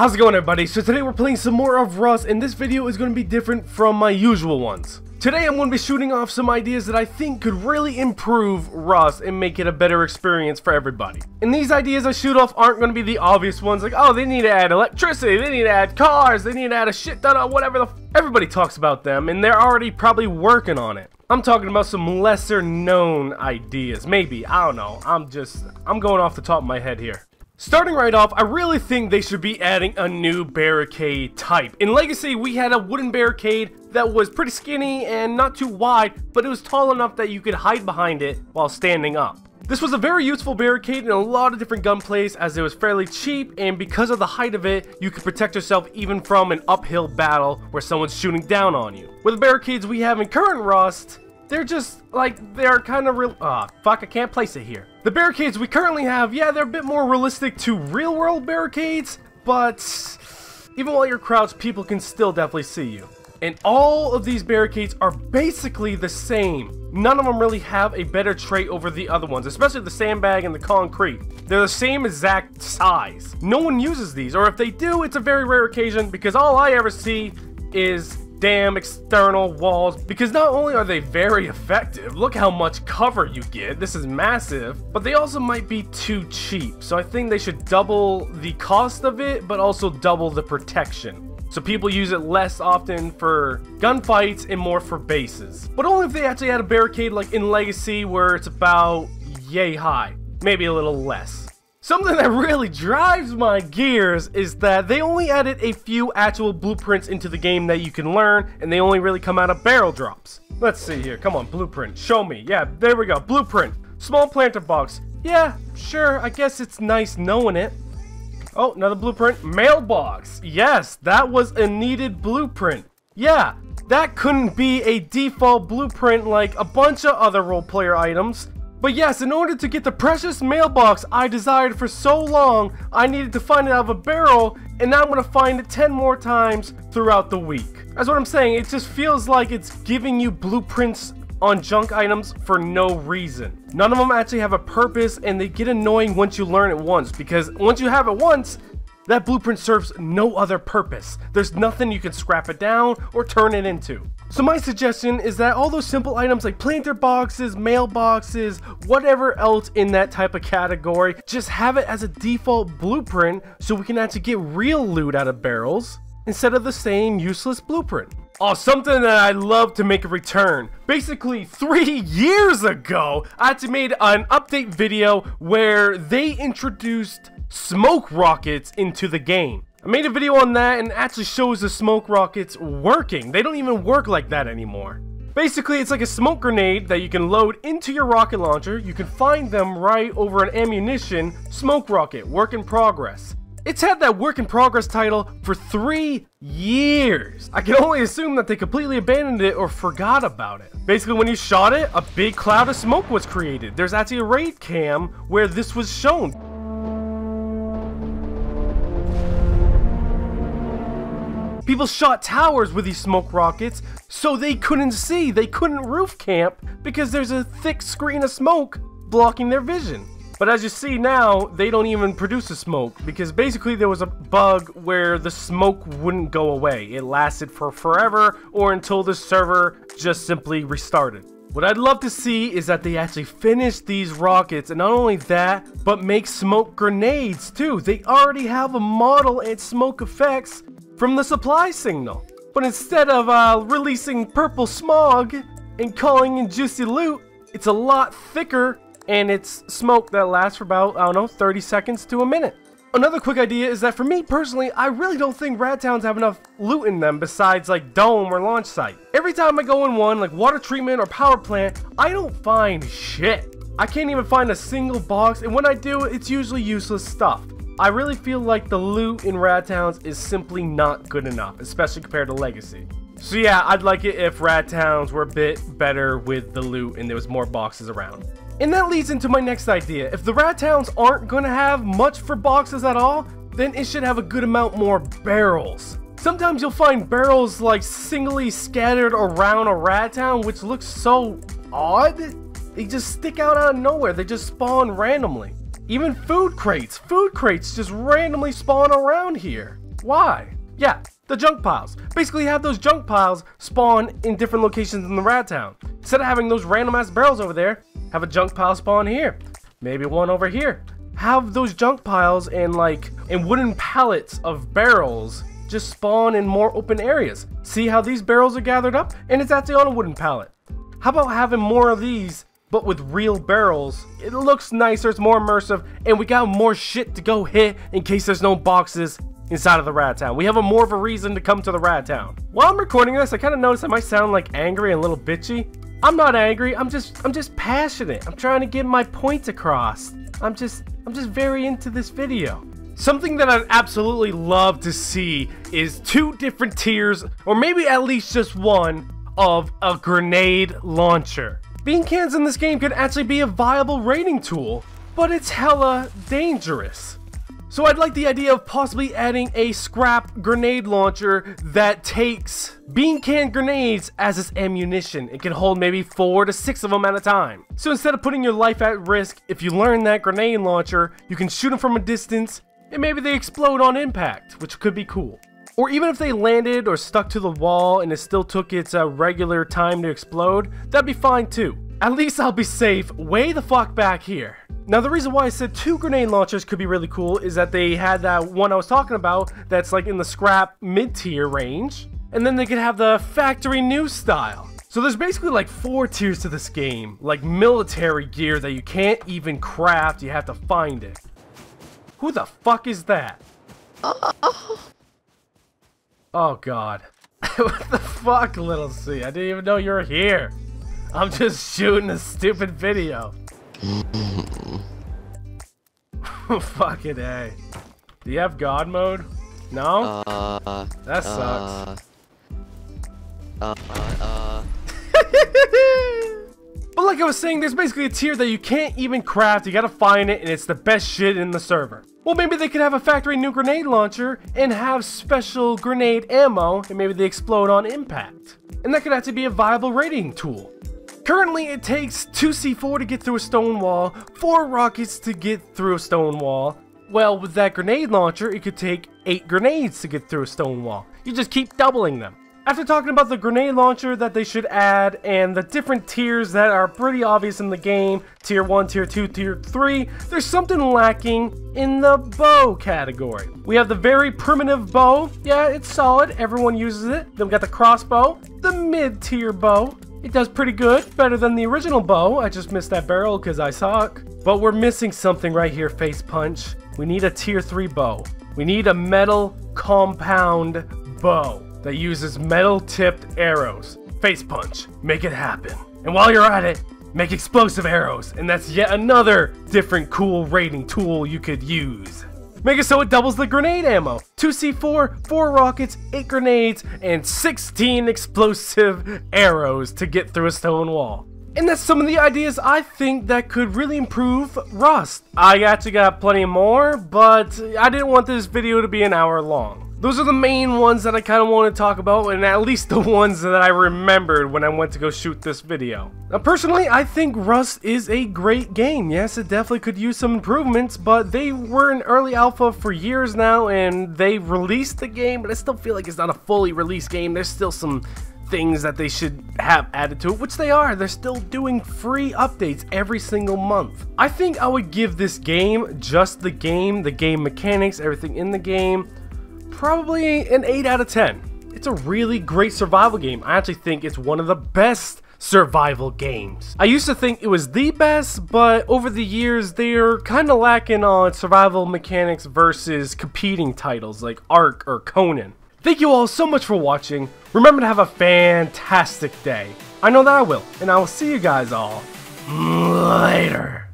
How's it going, everybody? So today we're playing some more of Rust, and this video is going to be different from my usual ones. Today I'm going to be shooting off some ideas that I think could really improve Rust and make it a better experience for everybody. And these ideas I shoot off aren't going to be the obvious ones, like, oh, they need to add electricity, they need to add cars, they need to add a shit ton of whatever the f. Everybody talks about them, and they're already probably working on it. I'm talking about some lesser known ideas, maybe, I don't know, I'm going off the top of my head here. Starting right off, I really think they should be adding a new barricade type. In Legacy, we had a wooden barricade that was pretty skinny and not too wide, but it was tall enough that you could hide behind it while standing up. This was a very useful barricade in a lot of different gunplays, as it was fairly cheap, and because of the height of it, you could protect yourself even from an uphill battle where someone's shooting down on you. With the barricades we have in current Rust, they're just, like, they're kind of real. Fuck, I can't place it here. The barricades we currently have, yeah, they're a bit more realistic to real-world barricades, but even while you're crouched, people can still definitely see you. And all of these barricades are basically the same. None of them really have a better trait over the other ones, especially the sandbag and the concrete. They're the same exact size. No one uses these, or if they do, it's a very rare occasion, because all I ever see is damn external walls, because not only are they very effective, look how much cover you get, this is massive, but they also might be too cheap, so I think they should double the cost of it, but also double the protection. So people use it less often for gunfights and more for bases. But only if they actually had a barricade like in Legacy where it's about yay high, maybe a little less. Something that really drives my gears is that they only added a few actual blueprints into the game that you can learn, and they only really come out of barrel drops. Let's see here, come on, blueprint, show me, yeah, there we go, blueprint, small planter box, yeah, sure, I guess it's nice knowing it. Oh, another blueprint, mailbox, yes, that was a needed blueprint, yeah, that couldn't be a default blueprint like a bunch of other role player items. But yes, in order to get the precious mailbox I desired for so long, I needed to find it out of a barrel, and now I'm going to find it 10 more times throughout the week. That's what I'm saying, it just feels like it's giving you blueprints on junk items for no reason. None of them actually have a purpose, and they get annoying once you learn it once, because once you have it once, that blueprint serves no other purpose. There's nothing you can scrap it down or turn it into. So my suggestion is that all those simple items like planter boxes, mailboxes, whatever else in that type of category, just have it as a default blueprint so we can actually get real loot out of barrels instead of the same useless blueprint. Oh, something that I love to make a return. Basically, 3 years ago, I actually made an update video where they introduced smoke rockets into the game. I made a video on that, and it actually shows the smoke rockets working. They don't even work like that anymore. Basically, it's like a smoke grenade that you can load into your rocket launcher. You can find them right over an ammunition smoke rocket, work in progress. It's had that work in progress title for 3 years. I can only assume that they completely abandoned it or forgot about it. Basically, when you shot it, a big cloud of smoke was created. There's actually a raid cam where this was shown. People shot towers with these smoke rockets, so they couldn't see, they couldn't roof camp, because there's a thick screen of smoke blocking their vision. But as you see now, they don't even produce the smoke, because basically there was a bug where the smoke wouldn't go away. It lasted for forever, or until the server just simply restarted. What I'd love to see is that they actually finish these rockets, and not only that, but make smoke grenades too. They already have a model and smoke effects from the supply signal. But instead of releasing purple smog and calling in juicy loot, it's a lot thicker, and it's smoke that lasts for about, I don't know, 30 seconds to a minute. Another quick idea is that for me personally, I really don't think rat towns have enough loot in them besides like dome or launch site. Every time I go in one, like water treatment or power plant, I don't find shit. I can't even find a single box, and when I do, it's usually useless stuff. I really feel like the loot in rat towns is simply not good enough, especially compared to Legacy. So yeah, I'd like it if rat towns were a bit better with the loot and there was more boxes around. And that leads into my next idea. If the rat towns aren't gonna have much for boxes at all, then it should have a good amount more barrels. Sometimes you'll find barrels like singly scattered around a rat town, which looks so odd. They just stick out of nowhere. They just spawn randomly. Even food crates just randomly spawn around here. Why? Yeah, the junk piles. Basically have those junk piles spawn in different locations in the rat town. Instead of having those random ass barrels over there, have a junk pile spawn here. Maybe one over here. Have those junk piles and wooden pallets of barrels just spawn in more open areas. See how these barrels are gathered up? And it's actually on a wooden pallet. How about having more of these, but with real barrels? It looks nicer, it's more immersive, and we got more shit to go hit in case there's no boxes inside of the rat town. We have more of a reason to come to the rat town. While I'm recording this, I kind of noticed I might sound like angry and a little bitchy. I'm not angry, I'm just passionate. I'm trying to get my points across. I'm just very into this video. Something that I'd absolutely love to see is two different tiers, or maybe at least just one, of a grenade launcher. Bean cans in this game could actually be a viable raiding tool, but it's hella dangerous. So I'd like the idea of possibly adding a scrap grenade launcher that takes bean can grenades as its ammunition. It can hold maybe 4 to 6 of them at a time. So instead of putting your life at risk, if you learn that grenade launcher, you can shoot them from a distance and maybe they explode on impact, which could be cool. Or even if they landed or stuck to the wall and it still took its regular time to explode, that'd be fine too. At least I'll be safe way the fuck back here. Now, the reason why I said two grenade launchers could be really cool is that they had that one I was talking about that's like in the scrap mid-tier range, and then they could have the factory new style. So there's basically like 4 tiers to this game, like military gear that you can't even craft, you have to find it. Who the fuck is that? Oh god. What the fuck, Little C? I didn't even know you were here. I'm just shooting a stupid video. Fucking A. Do you have God mode? No? That sucks. But like I was saying, there's basically a tier that you can't even craft, you gotta find it, and it's the best shit in the server. Well, maybe they could have a factory new grenade launcher and have special grenade ammo, and maybe they explode on impact. And that could actually be a viable raiding tool. Currently, it takes 2 C4 to get through a stone wall, 4 rockets to get through a stone wall. Well, with that grenade launcher, it could take 8 grenades to get through a stone wall. You just keep doubling them. After talking about the grenade launcher that they should add and the different tiers that are pretty obvious in the game, tier 1, tier 2, tier 3, there's something lacking in the bow category. We have the very primitive bow. Yeah, it's solid. Everyone uses it. Then we got the crossbow, the mid-tier bow. It does pretty good, better than the original bow. I just missed that barrel because I suck. But we're missing something right here, Face Punch. We need a tier 3 bow. We need a metal compound bow that uses metal-tipped arrows. Face Punch, make it happen. And while you're at it, make explosive arrows, and that's yet another different cool raiding tool you could use. Make it so it doubles the grenade ammo. 2 C4, 4 rockets, 8 grenades, and 16 explosive arrows to get through a stone wall. And that's some of the ideas I think that could really improve Rust. I actually got plenty more, but I didn't want this video to be an hour long. Those are the main ones that I kind of want to talk about, and at least the ones that I remembered when I went to go shoot this video. Now, personally, I think Rust is a great game. Yes, it definitely could use some improvements, but they were in early alpha for years now, and they released the game, but I still feel like it's not a fully released game. There's still some things that they should have added to it, which they are. They're still doing free updates every single month. I think I would give this game, just the game mechanics, everything in the game, probably an 8 out of 10. It's a really great survival game. I actually think it's one of the best survival games. I used to think it was the best, but over the years, they're kind of lacking on survival mechanics versus competing titles like Ark or Conan. Thank you all so much for watching. Remember to have a fantastic day. I know that I will, and I will see you guys all later.